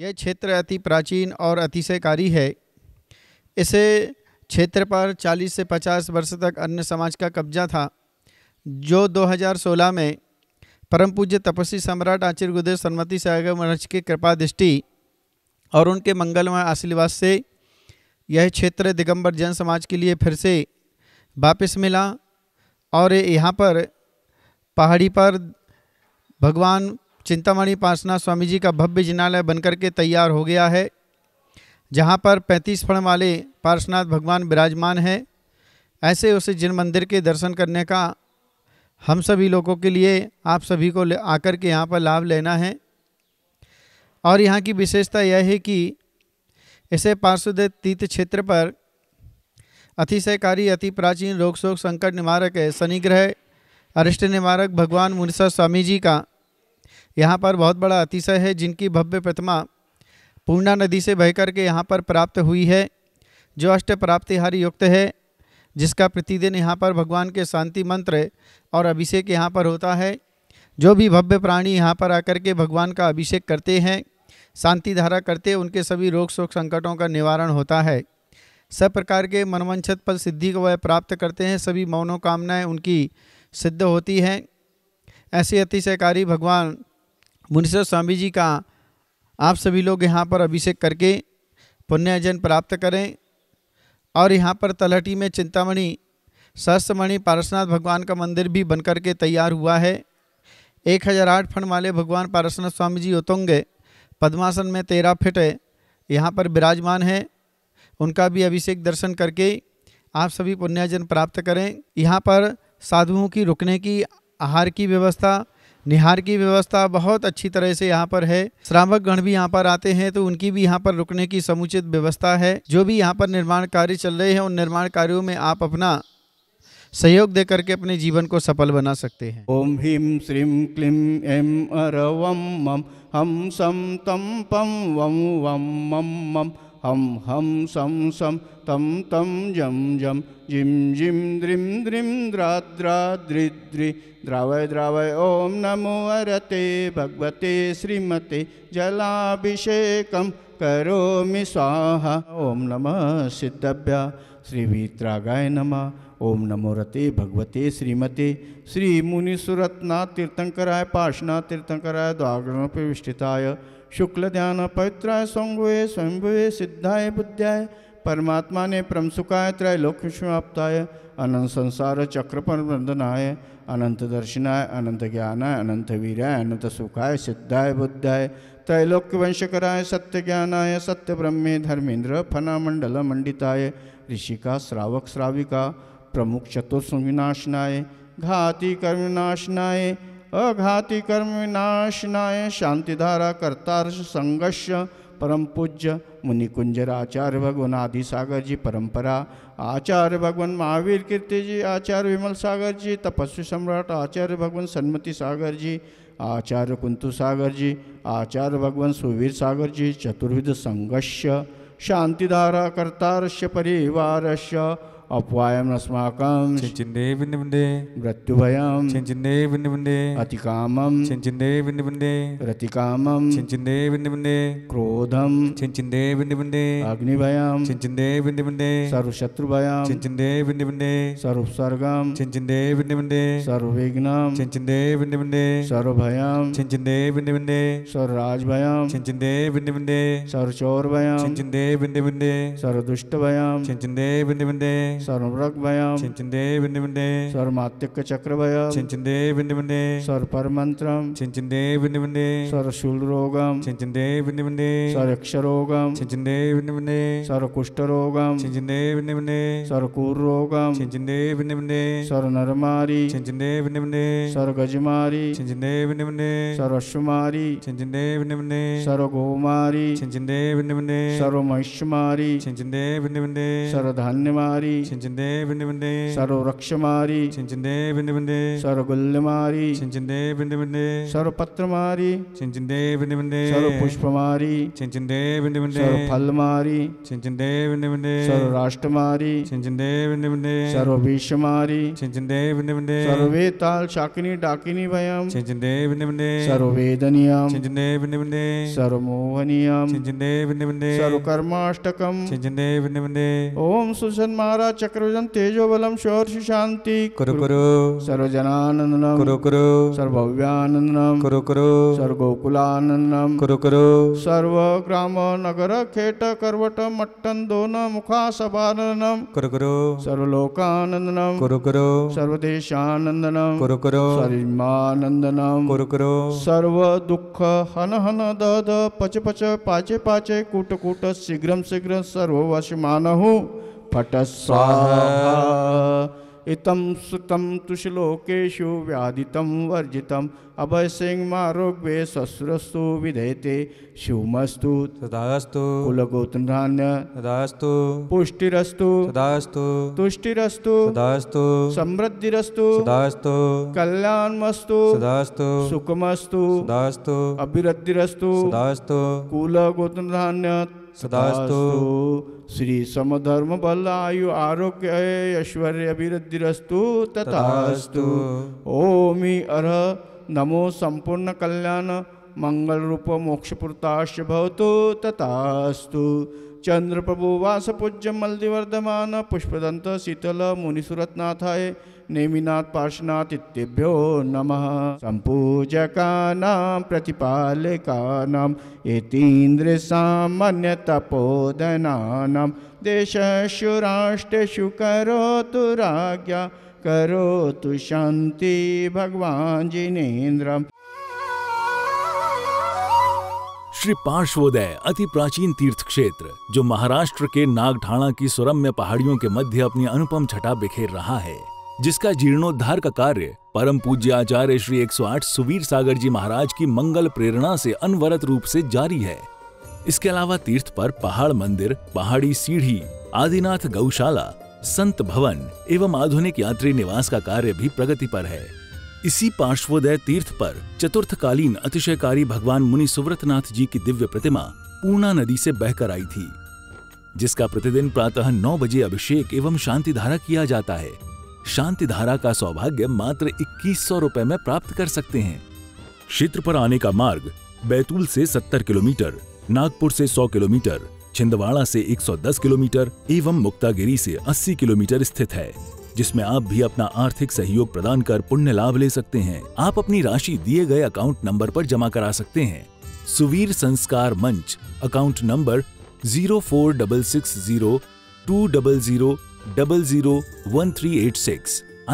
यह क्षेत्र अति प्राचीन और अतिशयकारी है। इसे क्षेत्र पर 40 से 50 वर्ष तक अन्य समाज का कब्जा था, जो 2016 में परम पूज्य तपस्वी सम्राट आचार्य गुणधर समति सागर महाराज की कृपा दृष्टि और उनके मंगलमय आशीर्वाद से यह क्षेत्र दिगंबर जन समाज के लिए फिर से वापस मिला। और यहाँ पर पहाड़ी पर भगवान चिंतामणि पार्श्वनाथ स्वामी जी का भव्य जिनालय बनकर के तैयार हो गया है, जहाँ पर 35 फण वाले पार्श्वनाथ भगवान विराजमान हैं। ऐसे उस जिन मंदिर के दर्शन करने का हम सभी लोगों के लिए आप सभी को आकर के यहाँ पर लाभ लेना है। और यहाँ की विशेषता यह है कि इसे पार्श्वोदय तीर्थ क्षेत्र पर अतिशयकारी अति प्राचीन रोग शोक संकट निवारक है, शनि ग्रह अरिष्ट निवारक भगवान मुनसर स्वामी जी का यहाँ पर बहुत बड़ा अतिशय है, जिनकी भव्य प्रतिमा पूर्णा नदी से बहकर के यहाँ पर प्राप्त हुई है, जो अष्ट प्राप्तिहारी युक्त है, जिसका प्रतिदिन यहाँ पर भगवान के शांति मंत्र और अभिषेक यहाँ पर होता है। जो भी भव्य प्राणी यहाँ पर आकर के भगवान का अभिषेक करते हैं, शांतिधारा करते, उनके सभी रोग शोक संकटों का निवारण होता है। सब प्रकार के मनवांछित फल सिद्धि को वह प्राप्त करते हैं, सभी मनोकामनाएँ उनकी सिद्ध होती हैं। ऐसे अतिशयकारी भगवान मुनसर स्वामी जी का आप सभी लोग यहाँ पर अभिषेक करके पुण्यजन प्राप्त करें। और यहाँ पर तलहटी में चिंतामणि सहस्त्रमणि पार्श्वनाथ भगवान का मंदिर भी बनकर के तैयार हुआ है। 1008 फण वाले भगवान पार्श्वनाथ स्वामी जी उतुंग पद्मासन में 13 फिट यहाँ पर विराजमान है, उनका भी अभिषेक दर्शन करके आप सभी पुण्यजन प्राप्त करें। यहाँ पर साधुओं की रुकने की, आहार की व्यवस्था, निहार की व्यवस्था बहुत अच्छी तरह से यहाँ पर है। श्रावक गण भी यहाँ पर आते हैं तो उनकी भी यहाँ पर रुकने की समुचित व्यवस्था है। जो भी यहाँ पर निर्माण कार्य चल रहे हैं, उन निर्माण कार्यों में आप अपना सहयोग दे करके अपने जीवन को सफल बना सकते हैं। ओम ह्रीम श्रीम क्लीम एम अरवम मम हम सम तम पम वम वम मम मम हम सम सम तम तम जम जम जिम जिम द्रिम द्रिम द्रा द्रा द्रिद्रि द्रावय द्रावय। ओम नमो अरते भगवते श्रीमते जलाभिषेकं करोमि स्वाहा। ओम नमः सिद्धभ्यः श्रीवीतरागाय नमः। ओम नमो रते भगवते श्रीमते श्री मुनिसुरत्ना तीर्थंकराय पार्श्वनाथ तीर्थंकराय द्वागणोपविष्टिताय शुक्ल ध्यान पवित्राय संगुए स्वयंभुए सिद्धाय बुद्धाय परमात्मा ने परम सुखाय त्रैलोक्य समाप्ताय अनंत संसार चक्र प्रबंधनाय अनंत दर्शनाय अनंत ज्ञानाय अनंत वीराय अनंत सुखाय सिद्धाय बुद्धाय त्रैलोक्य वंशकराय सत्य ज्ञानाय सत्य ब्रह्मे धर्मेन्द्र फनामंडल मंडिताय ऋषिका श्रावक श्राविका प्रमुख चतुर्सुविनाशनाय घाति कर्मविनाशनाय अघाति कर्म विनाशनाय शांतिधारा कर्तारश संघर्ष परम पूज्य मुनिकुंजर आचार्य भगवान आदि सागर जी परंपरा आचार्य भगवान महावीर कीर्तिजी आचार्य विमल सागरजी तपस्वी सम्राट आचार्य भगवान सन्मति सागरजी आचार्य कुंतु सागरजी आचार्य भगवान सुवीर सागरजी चतुर्विध संघर्ष शांतिधारा कर्तारश परिवारश अपवायम अस्माकं चिंचिंदे बिंदु बिंदे मृत्युभयम चिंचिंदे बिंदु बिंदे अतिकामम चिंचिंदे बिंदु बिंदे रतिकामम चिंचिंदे बिंदु बिंदे क्रोधम चिंचिंदे बिंदु बिंदे अग्निभयम चिंचिंदे बिंदु बिंदे सर्वशत्रुभयम चिंचिंदे बिंदु बिंदे सर्वोपसर्गम चिंचिंदे बिंदु बिंदे सर्वविघ्नम चिंचिंदे बिंदु बिंदे सर्वभयम चिंचिंदे बिंदु बिंदे सर्वराजभयम चिंचिंदे बिंदु बिंदे सर्वचोरभयम चिंचिंदे बिंदु बिंदे सर्वदुष्टभयम चिंचिंदे बिंदु बिंदे सर्वभ्रक भयम चिंचिंदे बिंदु बिंदे सर्वमात्यक चक्र भयम चिंचिंदे बिंदु बिंदे सर्वपरमंत्रम चिंचिंदे बिंदु बिंदे सर्वशूल रोगम चिंचिंदे बिंदु बिंदे सर्वयक्ष रोगम चिंचिंदे बिंदु बिंदे सर्वकुष्ठ रोगम चिंचिंदे बिंदु बिंदे सर्वकूर रोगम चिंचिंदे बिंदु बिंदे सर्वनरमारी चिंचिंदे बिंदु बिंदे सर्वगजमारी चिंचिंदे बिंदु बिंदे सर्वश्वमारी चिंचिंदे बिंदु बिंदे सर्वगोमारी चिंचिंदे बिंदु बिंदे सर्वमहिष्मारी चिंचिंदे बिंदु बिंदे सर्वधान्यमारी छिंचिंदे बिंदे बिंदे सर्व वृक्ष मारी छिंचिंदे बिंदे बिंदे सर्व गुल्ल मारी छिंचिंदे बिंदे बिंदे सर्व पत्र मारी छिंचिंदे बिंदे बिंदे सर्व पुष्प मारी छिंचिंदे बिंदे बिंदे सर्व फल मारी छिंचिंदे बिंदे बिंदे सर्व राष्ट्र मारी छिंचिंदे बिंदे बिंदे सर्व विष मारी छिंचिंदे बिंदे बिंदे सर्व वेद ताल शाकिनी डाकिनी भयम छिंचिंदे बिंदे बिंदे सर्व वेदनियम छिंचिंदे बिंदे बिंदे सर्व मोहनियम छिंचिंदे बिंदे बिंदे सर्व कर्माष्टकम छिंचिंदे बिंदे बिंदे ओम सुषुम्ना महाराज चक्रजन तेजो बलम शौर्य शांति कुरु कुरु सर्वजनानंदनम कुरु कुरु सर्वभव्यानंदनम कुरु कुरु सर्वगोकुलानंदनम कुरु कुरु सर्व ग्राम नगर खेट करवट मट्टन दोन मुखा सभानंदनम कुरु कुरु सर्वलोकानंदनम कुरु कुरु सर्वदेशानंदनम कुरु कुरु सर्वमानंदनम कुरु कुरु सर्व दुख हन हन दद पच पच पाचे पाचे कूट कूट शीघ्रम शीघ्र सर्ववशमानहु फट स्वाहा इतम सुतम तुष्लोकेशु व्यादितम वर्जितम अभय सिंह मारोग्वे ससुरस्तु विधेते शिवमस्तु सदास्तु कुलगोत्रधान्य सदास्तु पुष्टिरस्तु सदास्तु तुष्टिरस्तु सदास्तु समृद्धिरस्तु सदास्तु कल्याणमस्तु सदास्तु सुखमस्तु सदास्तु अभिवृद्धिरस्तु सदास्तु कुलगोत्रधान्य सदास्तु श्री समधर्म बल आयु आरोग्य ऐश्वर्य अभिवृद्धिरस्तु तथास्तु ओमि अर्ह नमो संपूर्ण कल्याण मंगल रूप मोक्ष पुरुषाय भवतु तथास्तु चंद्रप्रभु वास पूज्य मल्दिवर्धमान पुष्पदंत शीतल मुनिसुरतनाथाय नेमिनाथ पार्श्वनाथ इत्येभ्यो नमः संपूजकानां प्रतिपालकानां एतीन्द्र सामान्य तपोधनानां देशेषु राष्ट्रेषु करोतु राज्ञा करोतु शांति भगवान् जिनेन्द्रम्। श्री पार्श्वोदय अति प्राचीन तीर्थ क्षेत्र जो महाराष्ट्र के नाग ठाणा की सुरम्य पहाड़ियों के मध्य अपनी अनुपम छटा बिखेर रहा है, जिसका जीर्णोद्धार का कार्य परम पूज्य आचार्य श्री 108 सुवीर सागर जी महाराज की मंगल प्रेरणा से अनवरत रूप से जारी है। इसके अलावा तीर्थ पर पहाड़ मंदिर, पहाड़ी सीढ़ी, आदिनाथ गौशाला, संत भवन एवं आधुनिक यात्री निवास का कार्य भी प्रगति पर है। इसी पार्श्वोदय तीर्थ पर चतुर्थकालीन अतिशयकारी भगवान मुनि सुव्रतनाथ जी की दिव्य प्रतिमा पूर्णा नदी से बहकर आई थी, जिसका प्रतिदिन प्रातः 9 बजे अभिषेक एवं शांतिधारा किया जाता है। शांतिधारा का सौभाग्य मात्र 2100 रुपए में प्राप्त कर सकते हैं। क्षेत्र पर आने का मार्ग बैतूल से 70 किलोमीटर, नागपुर से 100 किलोमीटर, छिंदवाड़ा से 110 किलोमीटर एवं मुक्तागिरी से 80 किलोमीटर स्थित है, जिसमें आप भी अपना आर्थिक सहयोग प्रदान कर पुण्य लाभ ले सकते हैं। आप अपनी राशि दिए गए अकाउंट नंबर पर जमा करा सकते हैं। सुवीर संस्कार मंच account number 0466020001386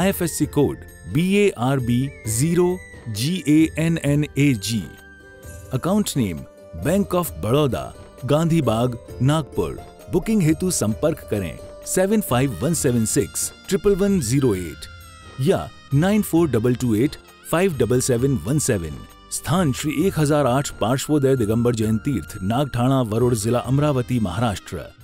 IFSC code BARB0GANNAG account name bank of Baroda Gandhibagh Nagpur. Booking हेतु संपर्क करें 7517611108 या 9422857717। स्थान श्री 1008 पार्श्वोदय दिगंबर जैन तीर्थ नाग ठाणा वरुड़ जिला अमरावती महाराष्ट्र।